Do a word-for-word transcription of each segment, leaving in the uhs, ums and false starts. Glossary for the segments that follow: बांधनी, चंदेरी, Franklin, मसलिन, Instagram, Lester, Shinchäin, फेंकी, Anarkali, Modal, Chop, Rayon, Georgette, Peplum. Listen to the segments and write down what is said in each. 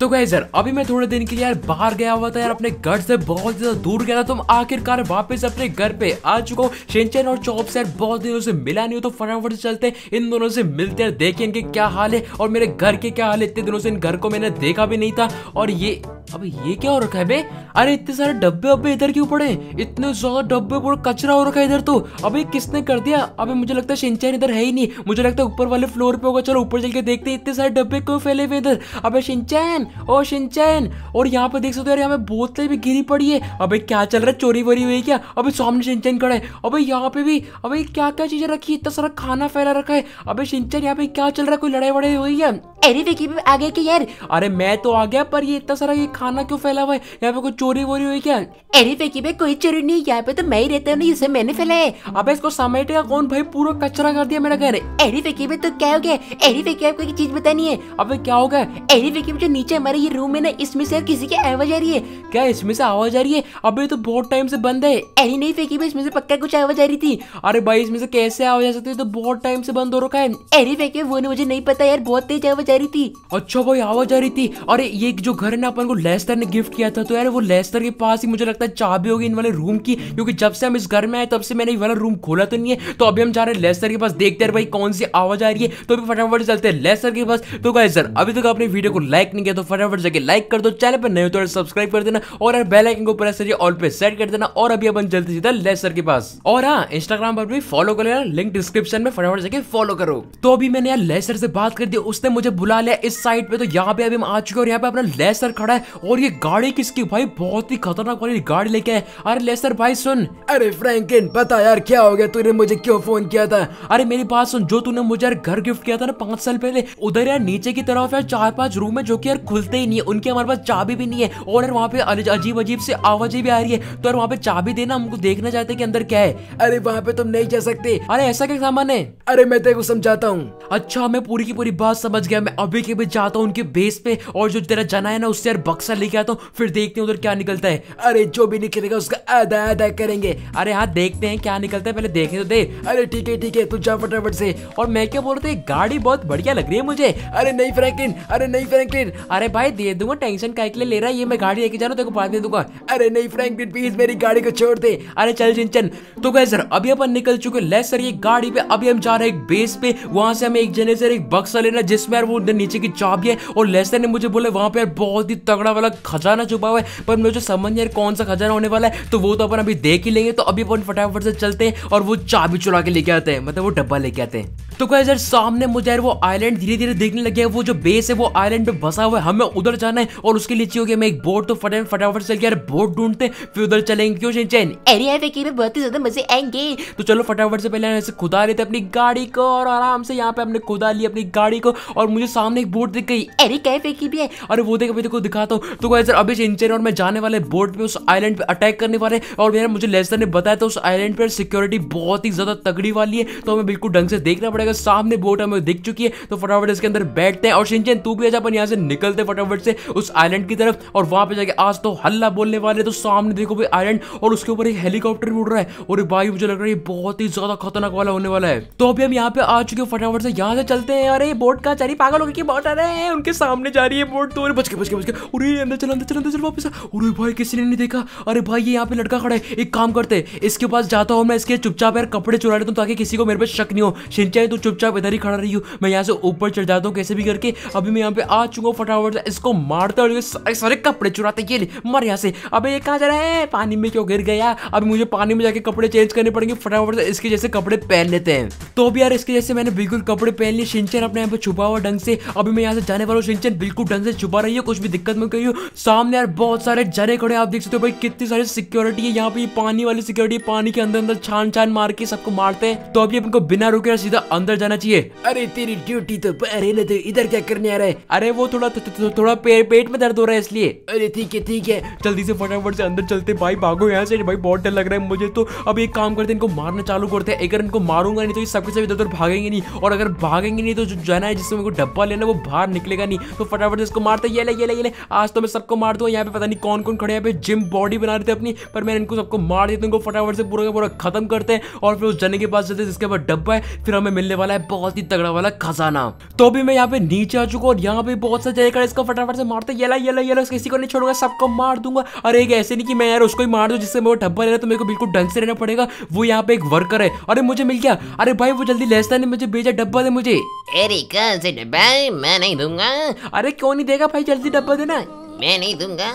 तो गाइस यार अभी मैं थोड़े दिन के लिए यार बाहर गया हुआ था यार, अपने घर से बहुत ज़्यादा दूर गया था। तो आखिरकार वापस अपने घर पे आ चुका हूँ। शिनचैन और चॉप से यार बहुत दिनों से मिला नहीं हो, तो फटाफट चलते इन दोनों से मिलते हैं, देखिए इनके क्या हाल है और मेरे घर के क्या हाल है। इतने दिनों से इन घर को मैंने देखा भी नहीं था। और ये अब ये क्या हो रखा है बे? अरे इतने सारे डब्बे अब्बे इधर क्यों पड़े? इतने ज्यादा डब्बे, पूरा कचरा हो रखा है इधर तो। अबे किसने कर दिया? अबे मुझे लगता है शिनचैन इधर है ही नहीं, मुझे लगता है ऊपर वाले फ्लोर पे होगा। चलो ऊपर चल के देखते हैं इतने सारे डब्बे क्यों फैले हुए इधर। अबे शिनचैन, ओ शिनचैन। और यहाँ पे देख सकते हो यार यहाँ पे बोतलें भी गिरी पड़ी है। अबे क्या चल रहा है, चोरी वोरी हुई क्या? अबे सामने शिनचैन खड़ा है। अबे यहाँ पे भी अबे क्या क्या चीजें रखी, इतना सारा खाना फैला रखा है। अबे शिनचैन यहाँ पे क्या चल रहा है, कोई लड़ाई वड़ाई हुई है? अरे देखिए आ गया कि यार, अरे मैं तो आ गया पर ये इतना सारा खाना क्यों फैला हुआ है? यहाँ पे कोई चोरी वोरी हुई क्या? अरे फेंकी भाई कोई चोरी नहीं, यहाँ पे तो मैं ही रहता हूँ, इसे मैंने फैला है। अबे इसको समेटेगा कौन भाई, पूरा कचरा कर दिया मेरा घर। अरे फेंकी भाई तो क्या हो गया? अरे फेंकी आपको एक चीज बतानी है। अबे क्या हो गया? अरे फेंकी जो नीचे हमारे ये रूम है ना, इसमें से किसी की आवाज आ रही है। क्या इसमें से आवाज आ रही है? अबे तो बहुत टाइम से बंद है। अरे नहीं फेंकी भाई इसमें से पक्का कुछ आवाज आ रही थी। अरे भाई इसमें से कैसे आवाज आ सकती है, तो बहुत टाइम से बंद हो रखा है। अरे फेंकी वो मुझे नहीं पता यार, बहुत तेज आवाज आ रही थी। अच्छा भाई आवाज आ रही थी। अरे ये जो घर है ना अपन को लेस्टर ने गिफ्ट किया था, तो यार वो लेस्टर के पास ही मुझे लगता है चाबी होगी इन वाले रूम की, क्योंकि जब से हम इस घर में आए तब से मैंने ये वाला रूम खोला तो नहीं है। तो अभी हम जा रहे हैं लेस्टर के पास, देखते हैं भाई कौन सी आवाज आ रही है। तो अभी फटाफट चलते हैं लेस्टर के पास। तो गाइस यार अभी तक आपने वीडियो को लाइक नहीं किया तो फटाफट जाके लाइक कर दो, चैनल पर नए हो तो सब्सक्राइब कर देना और यार बेल आइकन को प्रेस करके ऑल पे सेट कर देना। और अभी अपन चलते सीधा लेस्टर के पास। और हाँ इंस्टाग्राम पर भी फॉलो कर लेना, लिंक डिस्क्रिप्शन में, फटाफट जाके फॉलो करो। तो अभी मैंने यार लेस्टर से बात कर दी, उसने मुझे बुला लिया इस साइड पे। तो यहाँ पे अभी हम आ चुके और यहाँ पे अपना लेस्टर खड़ा है। और ये गाड़ी किसकी भाई, बहुत ही खतरनाक वाली गाड़ी लेके आए। अरे लेस्टर भाई सुन। अरे फ्रैंकलिन बता यार क्या हो गया, तूने मुझे क्यों फोन किया था? अरे मेरी बात सुन, जो तूने मुझे यार घर गिफ्ट किया था ना पांच साल पहले, उधर यार नीचे की तरफ यार चार पांच रूम है जो कि यार खुलते ही नहीं है, उनके हमारे पास चाबी भी नहीं है। और यार वहाँ पे अजीब अजीब से आवाजें भी आ रही है, तो यार वहाँ पे चाबी देना, हमको देखना चाहते कि अंदर क्या है। अरे वहाँ पे तुम नहीं जा सकते। अरे ऐसा क्या सामान है? अरे मैं तेरे को समझाता हूँ। अच्छा मैं पूरी की पूरी बात समझ गया, मैं अभी के भी जाता हूँ उनके बेस पे और जो तेरा जना है ना उससे यार बक्सा लेके आता हूँ, फिर देखते हैं उधर क्या निकलता है। अरे जो भी निकलेगा उसका आधा आधा करेंगे। अरे हाँ देखते हैं क्या निकलता है, पहले देखने तो दे। अरे ठीक है ठीक है तू जा फटाफट से। और मैं क्या बोल रहा था, गाड़ी बहुत बढ़िया लग रही है मुझे। अरे नहीं फ्रैंकलिन, अरे नहीं फ्रैंकलिन। अरे भाई दे दूंगा, टेंशन का ले, ले रहा है ये, मैं गाड़ी लेके जा रहा हूँ तेरे को बाद में दूंगा। अरे नहीं फ्रैंकलिन प्लीज मेरी गाड़ी को छोड़ दे। अरे चल शिनचैन। तो गाइस सर अभी अपन निकल चुके लेस्टर की गाड़ी पे, अभी हम जा रहे हैं बेस पे। वहां से हमें एक जने से एक बक्सा लेना जिसमें यार वो नीचे की चाबी है। और लेस्टर ने मुझे बोला वहां पे बहुत ही तगड़ा वाला खजाना छुपा हुआ है, पर मुझे समझ नहीं यार कौन सा खजाना होने वाला है, तो वो तो अपन अभी देख ही लेंगे। तो अभी अपन फटाफट से चलते हैं और वो चाबी चुरा के लेके आते हैं, मतलब वो डब्बा लेके आते हैं। तो गाइस यार सामने मुझे यार वो आइलैंड धीरे धीरे देखने लगे, वो जो बेस है वो आइलैंड पे बसा हुआ है, हमें उधर जाना है और उसके लिए चाहिए हमें एक बोट। तो फटाफट फटाफट चल के यार बोट ढूंढते हैं, फिर उधर चलेंगे। क्यों शिनचैन? अरे यार फेंकी में बहुत ही ज्यादा मजे आएंगे। तो चलो फटाफट से पहले ऐसे खुदा लेते अपनी गाड़ी को, और आराम से यहाँ पे हमने खुदा ली अपनी गाड़ी को। और मुझे सामने एक बोट दिख गई। अरे क्या फेंकी भी है? अरे वो देख अभी देखो दिखाता हूँ। तो गाइस यार अभी शिनचैन और मैं जाने वाले बोट पे, उस आइलैंड पे अटैक करने वाले। और यार मुझे लेस्टर ने बताया था उस आइलैंड पर सिक्योरिटी बहुत ही ज्यादा तगड़ी वाली है, तो हमें बिल्कुल ढंग से देखना पड़ेगा। सामने बोट हमें दिख चुकी है, तो फटाफट इसके अंदर बैठते हैं। और शिनचैन तू भी आजा, अपन यहाँ से निकलते फटाफट से उस आइलैंड की तरफ। और वहां पे जाके आज तो हल्ला बोलने वाले। तो सामने देखो भाई आइलैंड, और उसके ऊपर एक हेलीकॉप्टर उड़ रहा है। और भाई मुझे लग रहा है बहुत ही ज्यादा खतरनाक वाला होने वाला है। तो अभी हम यहाँ पे आ चुके, फटाफट से यहाँ से चलते हैं। अरे बोट का चारी पागल होकर बोट आ रहे हैं, उनके सामने जा रही है बोट। तो बच के बच के बच के अरे अंदर चल अंदर चल अंदर चल वापस। अरे भाई किसी ने नहीं देखा। अरे भाई ये यहाँ पे लड़का खड़ा है, एक काम करते इसके पास जाता हूँ मैं, इसके चुपचाप यार कपड़े चुरा लेता हूँ ताकि किसी को मेरे पे शक नहीं हो। शिनचैन तू चुपचाप इधर ही खड़ा रही हूँ, मैं यहाँ से ऊपर चढ़ जाता हूँ कैसे भी करके। अभी मैं यहाँ पे आ चुका हूँ, फटाफट से इसको मारता और सारे सारे कपड़े चुराते। ये मर यहाँ से। अबे ये कहाँ जा रहा है, पानी में क्यों गिर गया? अभी मुझे पानी में जाके कपड़े चेंज करने पड़ेंगे, फटाफट से इसके जैसे कपड़े पहन लेते हैं। तो भी यार इसके जैसे मैंने बिल्कुल कपड़े पहन लिए। शिनचैन अपने यहाँ पे छुपा हुआ ढंग से, अभी मैं यहाँ से जाने वाला हूँ। शिनचैन बिल्कुल ढंग से छुपा रही है, कुछ भी दिक्कत मत करियो। सामने यार बहुत सारे जने खड़े, आप देख सकते हो भाई कितनी सारी सिक्योरिटी है यहाँ पे। पानी वाली सिक्योरिटी, पानी के अंदर अंदर छान छान मार के सबको मारते हैं। तो अभी उनको बिना रुके सीधा अंदर जाना चाहिए। अरे तेरी ड्यूटी तो इधर क्या करने आ रहा है? अरे वो थोड़ा थोड़ा पेट में दर्द हो रहा है इसलिए। अरे ठीक है ठीक है जल्दी से फटाफट से अंदर चलते। भाई भागो यहाँ से, भाई बहुत डर लग रहा है मुझे। तो अब एक काम करते हैं, इनको मारना चालू करते हैं। अगर इनको मारूंगा नहीं तो ये सबके सब इधर उधर भागेंगे नहीं, और अगर भागेंगे नहीं तो जो जाना है जिससे मेरे को डब्बा लेना वो बाहर निकलेगा नहीं। तो फटाफट से इसको मारते। ये ले ये ले ये ले। आज तो मैं सबको मार दूंगा। यहाँ पे पता नहीं कौन कौन खड़े यहाँ पे जिम बॉडी बना रहे थे अपनी, पर मैं इनको सबको मार देता हूँ। फटाफट से पूरा का पूरा खत्म करते हैं और फिर उस जने के पास जाते हैं जिसके पास डब्बा है। फिर हमें मिलने वाला है बहुत ही तगड़ा वाला खजाना। तो अभी मैं यहाँ पे नीचे आ चुका हूँ और यहाँ पे बहुत सा जगह इसको फटाफट से मारते येला येला येला, किसी को नहीं छोड़ूंगा, सबको मार दूंगा। और एक ऐसे नहीं कि मैं यार उसको ही मार दूँ जिससे मैं वो डब्बा ले रहा, तो मेरे को बिल्कुल ढंग से रहना पड़ेगा। वो यहाँ पे एक वर्कर है। अरे मुझे मिल गया, अरे भाई वो जल्दी लेस्टर ने मुझे भेजा डब्बा दे मुझे। अरे कल से डब्बा मैं नहीं दूंगा। अरे क्यों नहीं देगा भाई, जल्दी डब्बा देना। मैं नहीं दूंगा।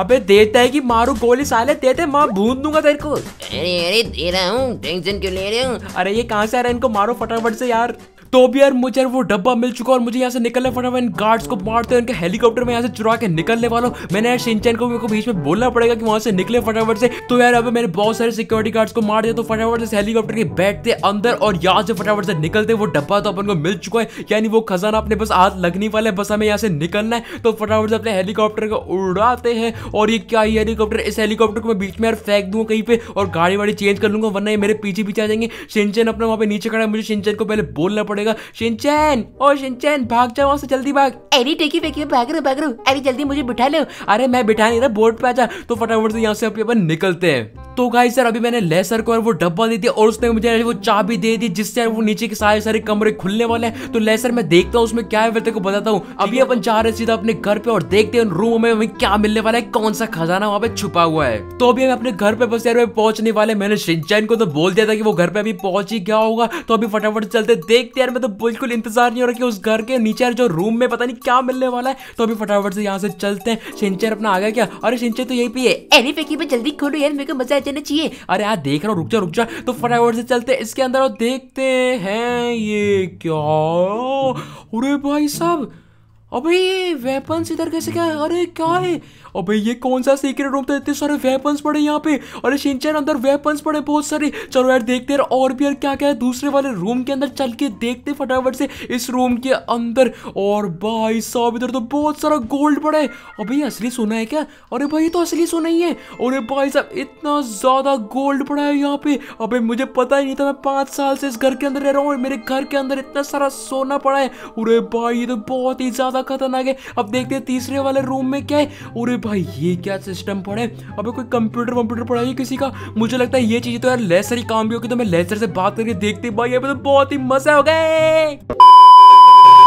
अबे देता है कि मारू गोली साले, देते माँ भून दूंगा तेरे को। अरे अरे दे रहा हूँ, टेंशन क्यों ले रहे हो। अरे ये कहाँ से आ रहा है, इनको मारो फटाफट से यार। तो भी यार मुझे यार वो डब्बा मिल चुका और मुझे यहाँ से निकलना फटाफट, इन गार्ड्स को मारते हैं, उनके हेलीकॉप्टर में यहाँ से चुरा के निकलने वाला हूँ। मैंने यार शिनचैन को मेरे को बीच में बोलना पड़ेगा कि वहाँ से निकले फटाफट से। तो यार अबे मैंने बहुत सारे सिक्योरिटी गार्ड्स को मार दिया। तो फटाफट से हेलीकॉप्टर के बैठते अंदर और यहाँ से फटाफट से निकलते। वो डब्बा तो अपन को मिल चुका है, यानी वो खजाना अपने बस हाथ लगने वाला है, बस हमें यहाँ से निकलना है। तो फटाफट से अपने हेलीकॉप्टर को उड़ाते हैं। और ये क्या ही हेलीकॉप्टर, इस हेलीकॉप्टर को मैं बीच में यार फेंक दूंगा कहीं पे और गाड़ी वाड़ी चेंज कर लूंगा, वरना ये मेरे पीछे पीछे आ जाएंगे। शिनचैन अपने वहाँ पे नीचे खड़ा है, मुझे शिनचैन को पहले बोलना पड़ेगा, शिनचैन ओ शिनचैन भाग जाओ वहां से, जल्दी भाग। अरे टेकी फेंकी भाग रहा भाग रहा, अरे जल्दी मुझे बिठा लो। अरे मैं बिठा नहीं रहा, बोर्ड पे आ जा। तो फटाफट से यहाँ से अपन निकलते हैं। तो गाइस यार अभी मैंने लेसर को यार वो डब्बा दे दिया और उसने मुझे वो चाबी दे दी जिससे यार वो नीचे के सारे सारे कमरे खुलने वाले हैं। तो लेसर मैं देखता हूँ उसमें क्या है, तेरे को बताता हूँ। अभी अपन जा रहे सीधा अपने घर पे और देखते हैं रूम में हमें क्या मिलने वाला है, कौन सा खजाना वहाँ पे छुपा हुआ है। तो अभी हम अपने घर पे बस यार पहुंचने वाले। मैंने शिनचैन को तो बोल दिया था कि वो घर पे अभी पहुंच ही गया होगा। तो अभी फटाफट चलते देखते यार, मैं तो बिल्कुल इंतजार नहीं हो रहा कि उस घर के नीचे जो रूम में पता नहीं क्या मिलने वाला है। तो अभी फटाफट से यहाँ से चलते हैं। शिनचैन अपना आ गया क्या? अरे शिनचैन तो यही पे है। अरे फेंकी पे जल्दी खोलो यार, मेरे को मजा चाहिए। अरे यार देख रहा हूँ, रुक जा रुक जा। तो फटाफट से चलते हैं इसके अंदर और देखते हैं ये क्या। अरे भाई साहब अबे ये वेपन्स इधर कैसे क्या है? अरे क्या है अबे ये कौन सा सीक्रेट रूम था, इतने सारे वेपन्स पड़े यहाँ पे। अरे शिनचैन अंदर वेपन्स पड़े बहुत सारे। चलो यार देखते हैं और भी यार क्या क्या है दूसरे वाले रूम के अंदर, चल के देखते फटाफट से इस रूम के अंदर। और भाई साहब इधर तो बहुत सारा गोल्ड पड़ा है। अबे ये असली सोना है क्या? अरे भाई ये तो असली सोना ही है। अरे भाई साहब इतना ज़्यादा गोल्ड पड़ा है यहाँ पे। अबे मुझे पता ही नहीं था, मैं पाँच साल से इस घर के अंदर रह रहा हूँ और मेरे घर के अंदर इतना सारा सोना पड़ा है। अरे भाई ये तो बहुत ही ज़्यादा खतरनाक है। अब देखते हैं तीसरे वाले रूम में क्या है। अरे भाई ये क्या सिस्टम पड़ा है, अबे कोई कंप्यूटर कंप्यूटर पड़ा है किसी का। मुझे लगता है ये चीज़ तो यार लेसर ही काम भी होगी। तो मैं लेसर से बात करके देखते भाई, यहाँ पे तो बहुत ही मजा हो गए।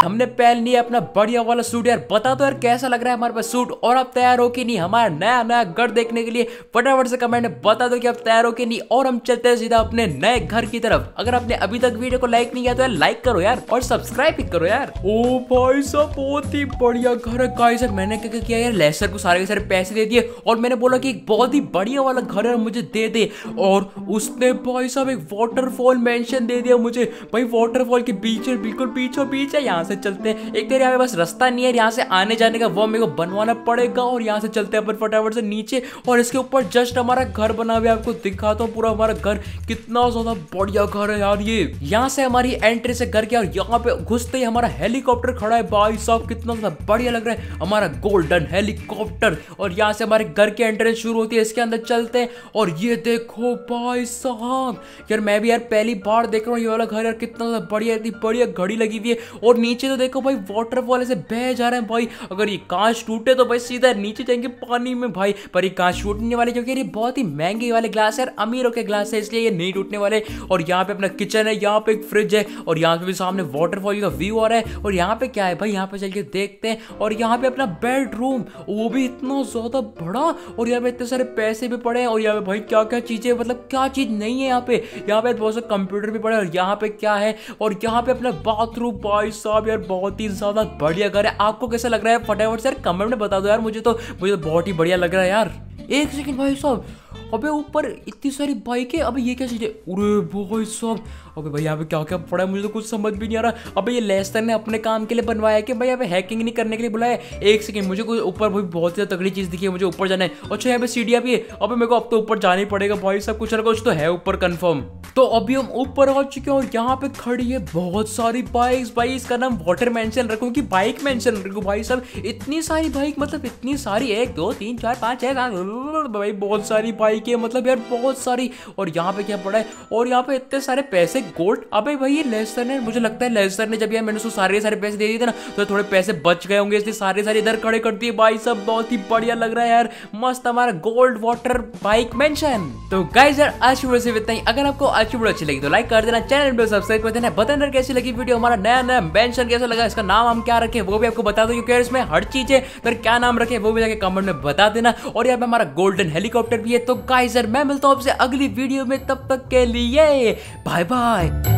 हमने पहन लिया अपना बढ़िया वाला सूट। यार बता तो यार कैसा लग रहा है हमारे पास सूट, और अब तैयार हो कि नहीं हमारा नया नया घर देखने के लिए। फटाफट से कमेंट में बता दो कि अब तैयार हो कि नहीं, और हम चलते हैं सीधा अपने नए घर की तरफ। अगर आपने अभी तक वीडियो को लाइक नहीं किया तो यार लाइक करो यार और सब्सक्राइब भी करो यार। ओ भाई साहब बहुत ही बढ़िया घर है। गाइस यार मैंने क्या किया यार, लेसर को सारे के सारे पैसे दे दिए और मैंने बोला कि एक बहुत ही बढ़िया वाला घर है मुझे दे दे। और उसने भाई साहब एक वाटरफॉल मेंशन दे दिया मुझे। भाई वाटरफॉल के बीच बिल्कुल बीचों बीच है, यहाँ से चलते हैं। एक तेरे यहाँ पे बस रास्ता नहीं है यहाँ से आने जाने का, वो मेरे को बनवाना पड़ेगा। और यहाँ से चलते हैं अपन फटाफट से नीचे और इसके ऊपर जस्ट हमारा घर बना हुआ है। आपको दिखाता हूँ पूरा हमारा घर, कितना ज्यादा बढ़िया घर है यार ये। यहाँ से हमारी एंट्री से घर के और यहाँ पे घुसते ही हमारा हेलीकॉप्टर खड़ा है। भाई साहब कितना ज्यादा बढ़िया लग रहा है हमारा गोल्डन हेलीकॉप्टर। और यहाँ से हमारे घर की एंट्रेंस शुरू होती है, इसके अंदर चलते हैं। और ये देखो भाई साहब यार मैं भी यार पहली बार देख रहा हूँ ये वाला घर यार, कितना ज्यादा बढ़िया, इतनी बढ़िया घड़ी लगी हुई है। और नीचे तो देखो भाई वाटरफॉल से बह जा रहे हैं भाई। अगर ये कांच टूटे तो भाई सीधा नीचे जाएंगे पानी में भाई, पर ये कांच टूटने वाले क्योंकि ये बहुत ही महंगे वाले ग्लास है और अमीरों के ग्लास है, इसलिए ये नहीं टूटने वाले। और यहाँ पे अपना किचन है, यहाँ पे एक फ्रिज है और यहाँ पे भी सामने वाटरफॉल का व्यू आ रहा है। और यहाँ पे क्या है भाई, यहाँ पे चल के देखते हैं। और यहाँ पे अपना बेडरूम, वो भी इतना ज्यादा बड़ा। और यहाँ पे इतने सारे पैसे भी पड़े हैं। और यहाँ पे भाई क्या क्या चीजें, मतलब क्या चीज नहीं है यहाँ पे। यहाँ पे बहुत सारे कंप्यूटर भी पड़े हैं। और यहाँ पे क्या है, और यहाँ पे अपना बाथरूम। भाई साहब यार बहुत ही ज्यादा बढ़िया घर है। आपको कैसा लग रहा है फटाफट से यार कमेंट में बता दो यार। मुझे तो मुझे तो बहुत ही बढ़िया लग रहा है यार। एक सेकंड भाई साहब, अबे ऊपर इतनी सारी बाइकें, अबे ये क्या चीज़ है। अरे भाई साहब अबे भाई यहाँ पे क्या क्या पड़ा है, मुझे तो कुछ समझ भी नहीं आ रहा। अबे ये लेस्टर ने अपने काम के लिए बनवाया है कि भाई यहाँ पे हैकिंग नहीं करने के लिए बुलाया है। एक सेकंड, मुझे कुछ ऊपर भी बहुत ज़्यादा तगड़ी चीज़ दिखी है, मुझे ऊपर जाना है। अच्छा यहाँ पे सीढ़ियाँ भी है। अबे मेरे को अब तो ऊपर जाना ही पड़ेगा भाई साहब, कुछ ना कुछ तो है ऊपर कन्फर्म। तो अभी हम ऊपर आ चुके हैं और यहाँ पे खड़ी है बहुत सारी बाइक्स। भाई इसका नाम वाटर मेंशन रखूँ कि बाइक मेंशन रखूँ भाई साहब, इतनी सारी बाइक, मतलब इतनी सारी, एक दो तीन चार पाँच छः सात, भाई बहुत सारी बाइक है, मतलब यार बहुत सारी। और यहाँ पे क्या पड़ा है, और यहाँ पे इतने सारे पैसे, गोल्ड। अबे भाई ये लेस्टर ने, मुझे लगता है लेस्टर ने जब यार मैंने उसको सारे सारे पैसे दे दिए थे ना, तो थोड़े पैसे बच गए होंगे, इसलिए सारे सारे इधर खड़े कर दिए भाई सब। बहुत ही बढ़िया लग रहा है यार, मस्त हमारा गोल्ड वाटर बाइक मेंशन। तो गाइस यार आज की वीडियो सिर्फ इतना ही। अगर आपको आज की वीडियो अच्छी लगी तो लाइक कर देना, चैनल पे सब्सक्राइब कर देना, बताना यार कैसी लगी वीडियो, हमारा नया नया मेंशन कैसा लगा, इसका नाम हम क्या रखें वो भी आपको बता दो, क्योंकि यार इसमें हर चीज है, तो क्या नाम रखें वो भी जाके कमेंट में बता देना। और यहाँ पे हमारा गोल्डन हेलीकॉप्टर भी है। तो गाइस यार मैं मिलता हूँ आपसे अगली वीडियो में, तब तक के लिए बाय बाय।